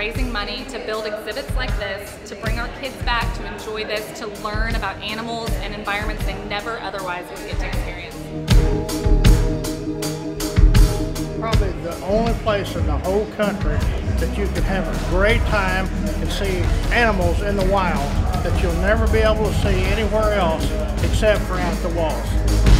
raising money to build exhibits like this, to bring our kids back to enjoy this, to learn about animals and environments they never otherwise would get to experience. Probably the only place in the whole country that you can have a great time and see animals in the wild that you'll never be able to see anywhere else except for at the WALTZ.